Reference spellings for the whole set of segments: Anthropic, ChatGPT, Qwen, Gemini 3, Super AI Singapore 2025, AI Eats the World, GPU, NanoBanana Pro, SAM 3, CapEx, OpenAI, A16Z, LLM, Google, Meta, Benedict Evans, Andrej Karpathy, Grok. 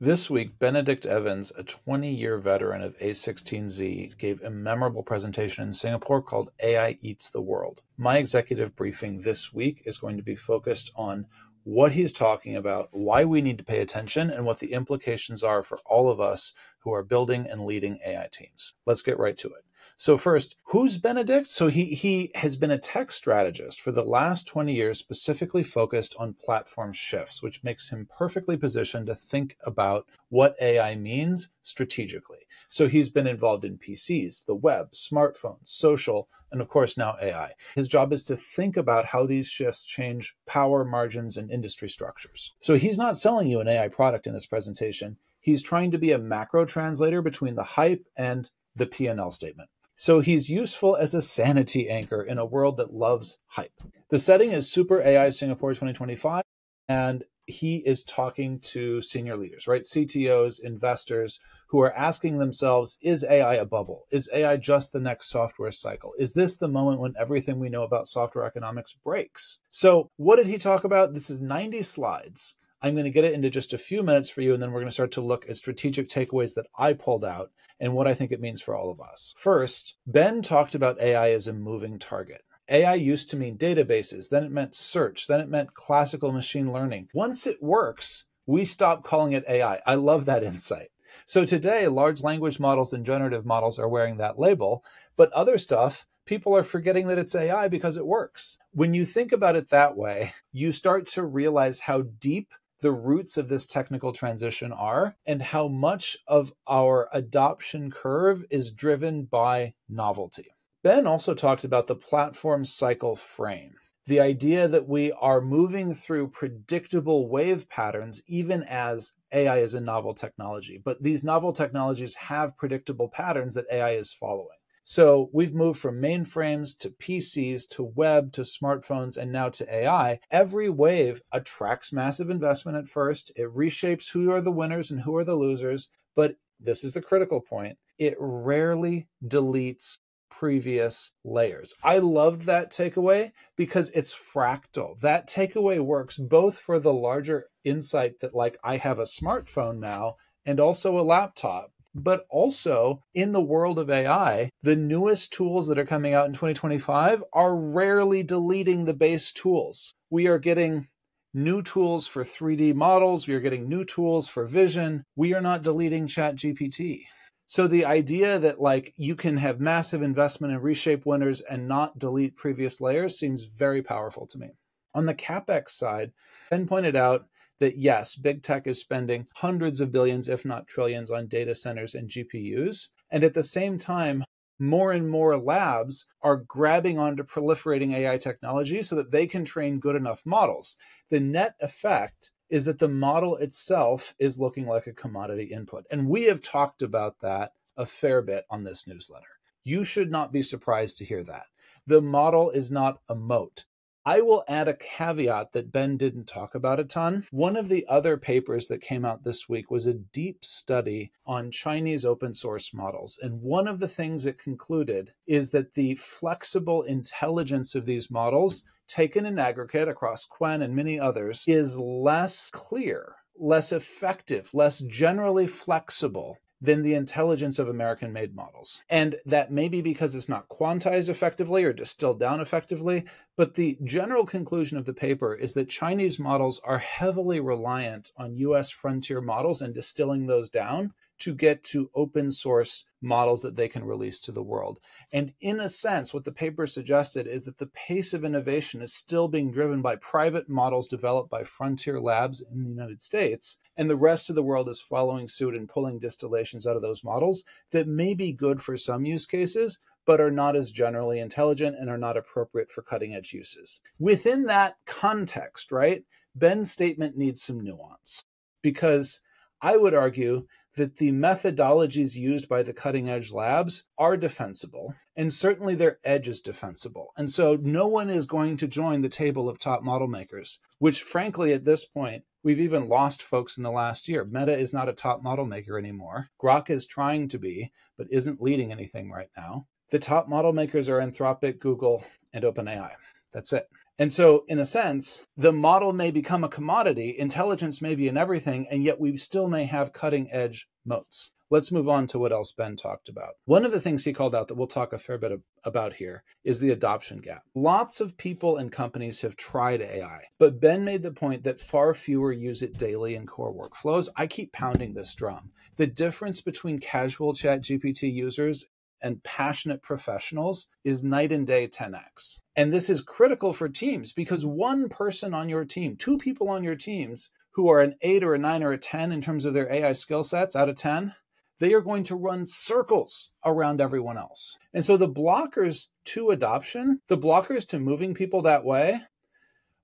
This week, Benedict Evans, a 20-year veteran of A16Z, gave a memorable presentation in Singapore called AI Eats the World. My executive briefing this week is going to be focused on what he's talking about, why we need to pay attention, and what the implications are for all of us who are building and leading AI teams. Let's get right to it. So first, who's Benedict? So he has been a tech strategist for the last 20 years, specifically focused on platform shifts, which makes him perfectly positioned to think about what AI means strategically. So he's been involved in PCs, the web, smartphones, social, and of course now AI. His job is to think about how these shifts change power, margins, and industry structures. So he's not selling you an AI product in this presentation. He's trying to be a macro translator between the hype and the P&L statement. So he's useful as a sanity anchor in a world that loves hype. The setting is Super AI Singapore 2025, and he is talking to senior leaders, right? CTOs, investors, who are asking themselves, is AI a bubble? Is AI just the next software cycle? Is this the moment when everything we know about software economics breaks? So what did he talk about? This is 90 slides. I'm going to get it into just a few minutes for you, and then we're going to start to look at strategic takeaways that I pulled out and what I think it means for all of us. First, Ben talked about AI as a moving target. AI used to mean databases, then it meant search, then it meant classical machine learning. Once it works, we stop calling it AI. I love that insight. So today, large language models and generative models are wearing that label, but other stuff, people are forgetting that it's AI because it works. When you think about it that way, you start to realize how deep the roots of this technical transition are, and how much of our adoption curve is driven by novelty. Ben also talked about the platform cycle frame, the idea that we are moving through predictable wave patterns, even as AI is a novel technology. But these novel technologies have predictable patterns that AI is following. So we've moved from mainframes to PCs to web to smartphones and now to AI. Every wave attracts massive investment at first. It reshapes who are the winners and who are the losers. But this is the critical point. It rarely deletes previous layers. I loved that takeaway because it's fractal. That takeaway works both for the larger insight that, like, I have a smartphone now and also a laptop. But also, in the world of AI, the newest tools that are coming out in 2025 are rarely deleting the base tools. We are getting new tools for 3D models. We are getting new tools for vision. We are not deleting ChatGPT. So the idea that, like, you can have massive investment and reshape winners and not delete previous layers seems very powerful to me. On the CapEx side, Ben pointed out that yes, big tech is spending hundreds of billions, if not trillions, on data centers and GPUs. And at the same time, more and more labs are grabbing onto proliferating AI technology so that they can train good enough models. The net effect is that the model itself is looking like a commodity input. And we have talked about that a fair bit on this newsletter. You should not be surprised to hear that. The model is not a moat. I will add a caveat that Ben didn't talk about a ton. One of the other papers that came out this week was a deep study on Chinese open source models. And one of the things it concluded is that the flexible intelligence of these models, taken in aggregate across Qwen and many others, is less clear, less effective, less generally flexible than the intelligence of American-made models. And that may be because it's not quantized effectively or distilled down effectively, but the general conclusion of the paper is that Chinese models are heavily reliant on US frontier models and distilling those down to get to open source models that they can release to the world. And in a sense, what the paper suggested is that the pace of innovation is still being driven by private models developed by frontier labs in the United States, and the rest of the world is following suit and pulling distillations out of those models that may be good for some use cases, but are not as generally intelligent and are not appropriate for cutting edge uses. Within that context, right, Ben's statement needs some nuance, because I would argue that the methodologies used by the cutting edge labs are defensible, and certainly their edge is defensible. And so no one is going to join the table of top model makers, which frankly, at this point, we've even lost folks in the last year. Meta is not a top model maker anymore. Grok is trying to be, but isn't leading anything right now. The top model makers are Anthropic, Google, and OpenAI. That's it. And so in a sense, the model may become a commodity, intelligence may be in everything, and yet we still may have cutting edge moats. Let's move on to what else Ben talked about. One of the things he called out that we'll talk a fair bit about here is the adoption gap. Lots of people and companies have tried AI, but Ben made the point that far fewer use it daily in core workflows. I keep pounding this drum. The difference between casual ChatGPT users and passionate professionals is night and day 10x. And this is critical for teams because one person on your team, two people on your teams who are an 8 or a 9 or a 10 in terms of their AI skill sets out of 10, they are going to run circles around everyone else. And so the blockers to adoption, the blockers to moving people that way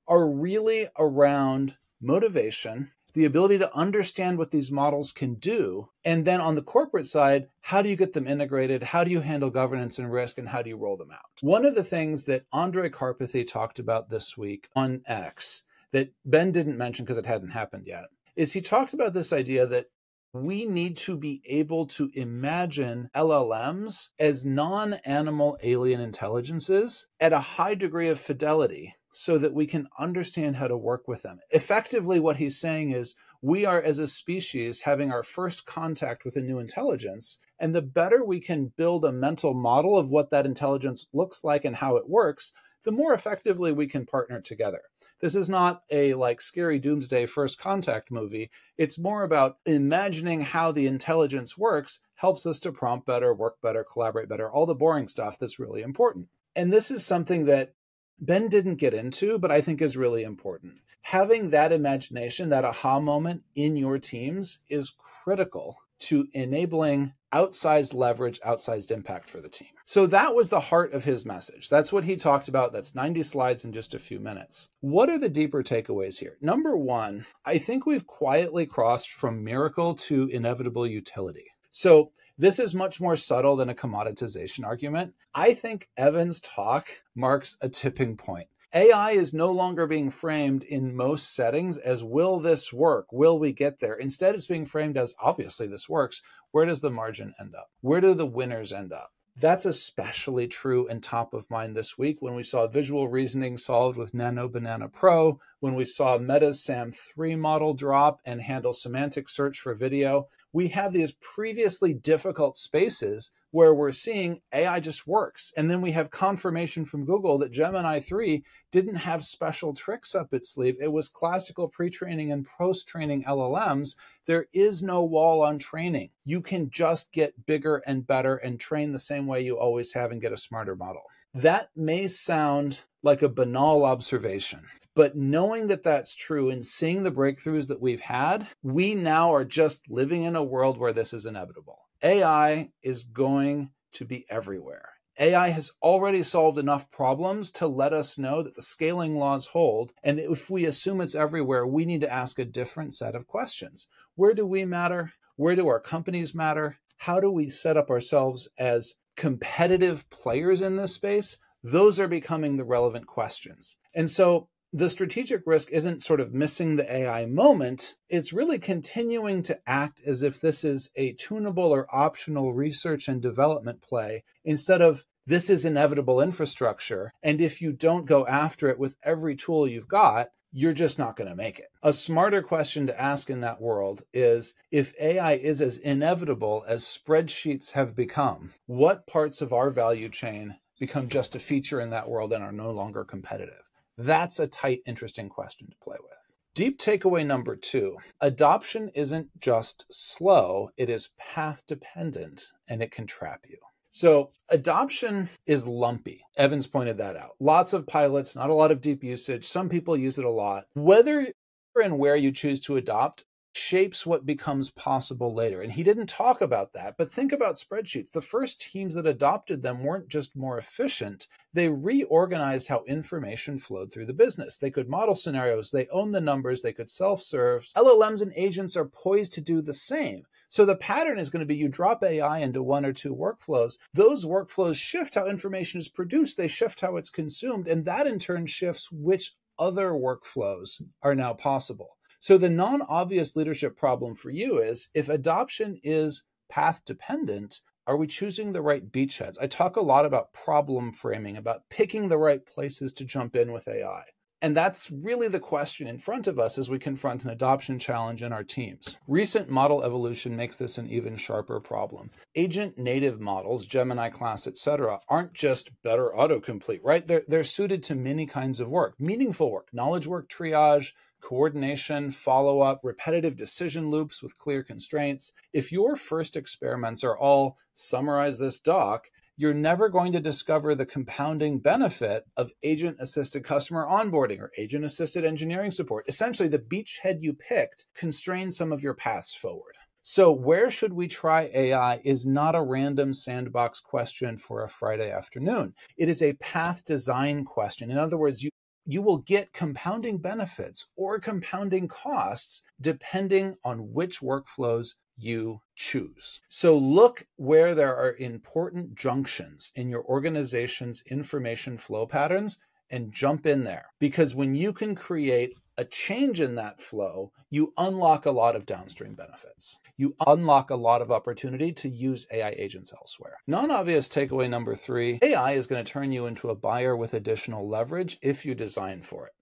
are really around motivation, the ability to understand what these models can do. And then on the corporate side, how do you get them integrated? How do you handle governance and risk? And how do you roll them out? One of the things that Andrej Karpathy talked about this week on X that Ben didn't mention because it hadn't happened yet is he talked about this idea that we need to be able to imagine LLMs as non-animal alien intelligences at a high degree of fidelity so that we can understand how to work with them. Effectively, what he's saying is we are, as a species, having our first contact with a new intelligence, and the better we can build a mental model of what that intelligence looks like and how it works, the more effectively we can partner together. This is not a like scary doomsday first contact movie. It's more about imagining how the intelligence works helps us to prompt better, work better, collaborate better, all the boring stuff that's really important. And this is something that Ben didn't get into, but I think is really important. Having that imagination, that aha moment in your teams is critical to enabling outsized leverage, outsized impact for the team. So that was the heart of his message. That's what he talked about. That's 90 slides in just a few minutes. What are the deeper takeaways here? Number one, I think we've quietly crossed from miracle to inevitable utility. So this is much more subtle than a commoditization argument. I think Evans' talk marks a tipping point. AI is no longer being framed in most settings as, will this work? Will we get there? Instead, it's being framed as, obviously this works. Where does the margin end up? Where do the winners end up? That's especially true and top of mind this week when we saw visual reasoning solved with NanoBanana Pro, when we saw Meta's SAM 3 model drop and handle semantic search for video. We have these previously difficult spaces where we're seeing AI just works. And then we have confirmation from Google that Gemini 3 didn't have special tricks up its sleeve. It was classical pre-training and post-training LLMs. There is no wall on training. You can just get bigger and better and train the same way you always have and get a smarter model. That may sound like a banal observation, but knowing that that's true and seeing the breakthroughs that we've had, we now are just living in a world where this is inevitable. AI is going to be everywhere. AI has already solved enough problems to let us know that the scaling laws hold. And if we assume it's everywhere, we need to ask a different set of questions. Where do we matter? Where do our companies matter? How do we set up ourselves as competitive players in this space? Those are becoming the relevant questions. And so the strategic risk isn't sort of missing the AI moment. It's really continuing to act as if this is a tunable or optional research and development play instead of this is inevitable infrastructure. And if you don't go after it with every tool you've got, you're just not going to make it. A smarter question to ask in that world is, if AI is as inevitable as spreadsheets have become, what parts of our value chain become just a feature in that world and are no longer competitive? That's a tight, interesting question to play with. Deep takeaway number two, adoption isn't just slow, it is path dependent and it can trap you. So adoption is lumpy. Evans pointed that out. Lots of pilots, not a lot of deep usage. Some people use it a lot. Whether and where you choose to adopt shapes what becomes possible later. And he didn't talk about that, but think about spreadsheets. The first teams that adopted them weren't just more efficient. They reorganized how information flowed through the business. They could model scenarios. They owned the numbers. They could self-serve. LLMs and agents are poised to do the same. So the pattern is going to be you drop AI into one or two workflows. Those workflows shift how information is produced. They shift how it's consumed. And that in turn shifts which other workflows are now possible. So the non-obvious leadership problem for you is if adoption is path dependent, Are we choosing the right beachheads? I talk a lot about problem framing, about picking the right places to jump in with AI. And that's really the question in front of us as we confront an adoption challenge in our teams. Recent model evolution makes this an even sharper problem. Agent native models, Gemini class, etc., aren't just better autocomplete, right? They're suited to many kinds of work, meaningful work, knowledge work, triage, coordination, follow-up, repetitive decision loops with clear constraints. If your first experiments are all summarize this doc, you're never going to discover the compounding benefit of agent-assisted customer onboarding or agent-assisted engineering support. Essentially, the beachhead you picked constrains some of your paths forward. So where should we try AI is not a random sandbox question for a Friday afternoon. It is a path design question. In other words, you will get compounding benefits or compounding costs depending on which workflows you choose. So look where there are important junctions in your organization's information flow patterns and jump in there. Because when you can create a change in that flow, you unlock a lot of downstream benefits. You unlock a lot of opportunity to use AI agents elsewhere. Non-obvious takeaway number 3, AI is going to turn you into a buyer with additional leverage if you design for it.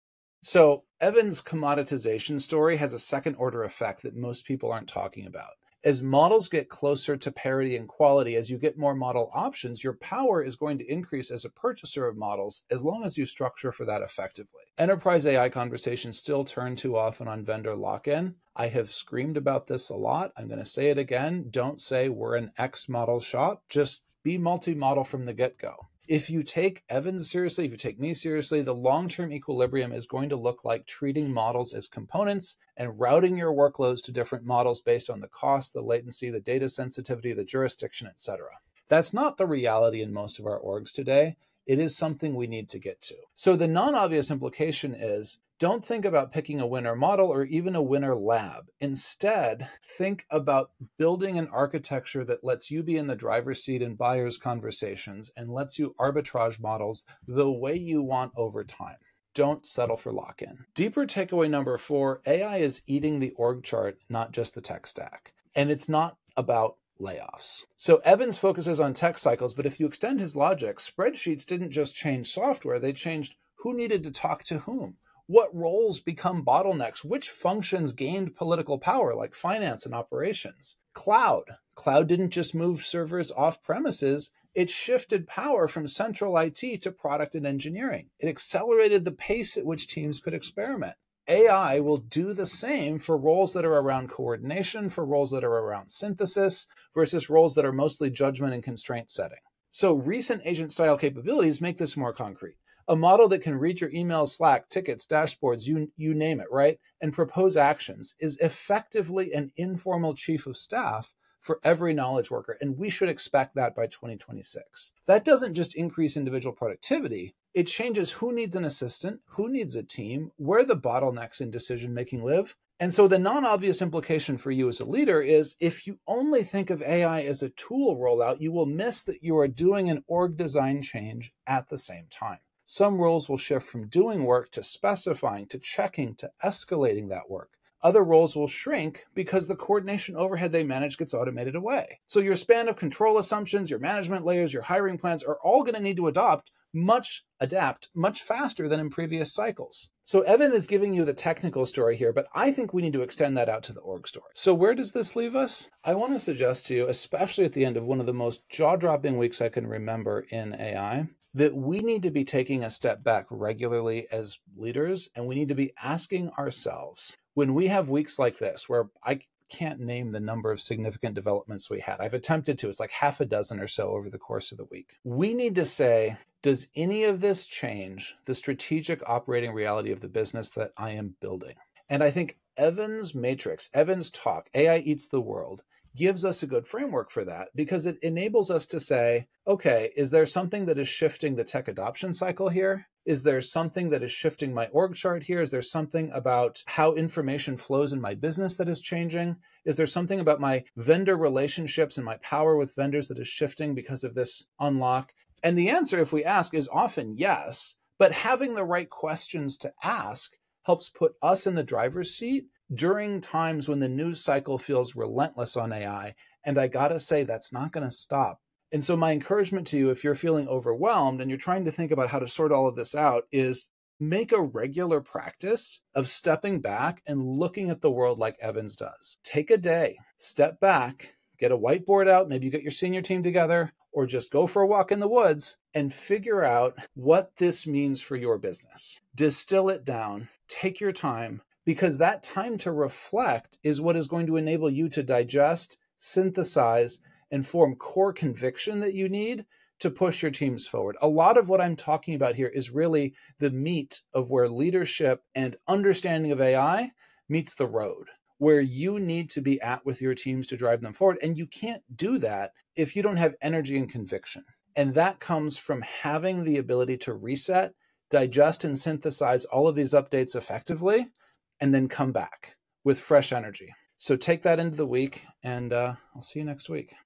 So Evans' commoditization story has a second-order effect that most people aren't talking about. As models get closer to parity and quality, as you get more model options, your power is going to increase as a purchaser of models as long as you structure for that effectively. Enterprise AI conversations still turn too often on vendor lock-in. I have screamed about this a lot. I'm going to say it again. Don't say we're an X model shop. Just be multi-model from the get-go. If you take Evans seriously, if you take me seriously, the long-term equilibrium is going to look like treating models as components and routing your workloads to different models based on the cost, the latency, the data sensitivity, the jurisdiction, etc. That's not the reality in most of our orgs today. It is something we need to get to. So the non-obvious implication is, don't think about picking a winner model or even a winner lab. Instead, think about building an architecture that lets you be in the driver's seat in buyers' conversations and lets you arbitrage models the way you want over time. Don't settle for lock-in. Deeper takeaway number 4, AI is eating the org chart, not just the tech stack. And it's not about layoffs. So Evans focuses on tech cycles, but if you extend his logic, spreadsheets didn't just change software, they changed who needed to talk to whom. What roles become bottlenecks? Which functions gained political power, like finance and operations? Cloud. Cloud didn't just move servers off premises, it shifted power from central IT to product and engineering. It accelerated the pace at which teams could experiment. AI will do the same for roles that are around coordination, for roles that are around synthesis, versus roles that are mostly judgment and constraint setting. So recent agent-style capabilities make this more concrete. A model that can read your email, Slack, tickets, dashboards, you name it, right, and propose actions is effectively an informal chief of staff for every knowledge worker, and we should expect that by 2026. That doesn't just increase individual productivity, it changes who needs an assistant, who needs a team, where the bottlenecks in decision-making live. And so the non-obvious implication for you as a leader is if you only think of AI as a tool rollout, you will miss that you are doing an org design change at the same time. Some roles will shift from doing work to specifying, to checking, to escalating that work. Other roles will shrink because the coordination overhead they manage gets automated away. So your span of control assumptions, your management layers, your hiring plans are all going to need to adapt much faster than in previous cycles. So Evan is giving you the technical story here, but I think we need to extend that out to the org story. So where does this leave us? I want to suggest to you, especially at the end of one of the most jaw-dropping weeks I can remember in AI, that we need to be taking a step back regularly as leaders, and we need to be asking ourselves, when we have weeks like this, where I can't name the number of significant developments we had. I've attempted to. It's like half a dozen or so over the course of the week. We need to say, does any of this change the strategic operating reality of the business that I am building? And I think Evans' matrix, Evans' talk, AI Eats the World, gives us a good framework for that because it enables us to say, okay, is there something that is shifting the tech adoption cycle here? Is there something that is shifting my org chart here? Is there something about how information flows in my business that is changing? Is there something about my vendor relationships and my power with vendors that is shifting because of this unlock? And the answer, if we ask, is often yes, but having the right questions to ask helps put us in the driver's seat during times when the news cycle feels relentless on AI And I gotta say, that's not gonna stop. And so my encouragement to you, if you're feeling overwhelmed and you're trying to think about how to sort all of this out, is make a regular practice of stepping back and looking at the world like Evans does. Take a day, step back, get a whiteboard out, maybe you get your senior team together, or just go for a walk in the woods and figure out what this means for your business. Distill it down, take your time, because that time to reflect is what is going to enable you to digest, synthesize, and form core conviction that you need to push your teams forward. A lot of what I'm talking about here is really the meat of where leadership and understanding of AI meets the road, where you need to be at with your teams to drive them forward. And you can't do that if you don't have energy and conviction. And that comes from having the ability to reset, digest, and synthesize all of these updates effectively, and then come back with fresh energy. So take that into the week, and I'll see you next week.